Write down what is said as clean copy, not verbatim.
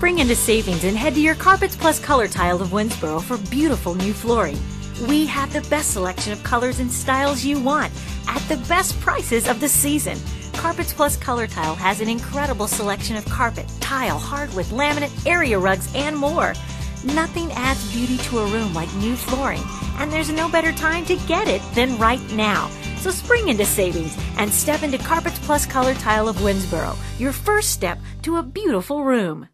spring into savings and head to your CarpetsPlus Color Tile of Winsboro for beautiful new flooring. We have the best selection of colors and styles you want at the best prices of the season. CarpetsPlus Color Tile has an incredible selection of carpet, tile, hardwood, laminate, area rugs, and more. Nothing adds beauty to a room like new flooring, and there's no better time to get it than right now. So spring into savings and step into CarpetsPlus Color Tile of Winsboro, your first step to a beautiful room.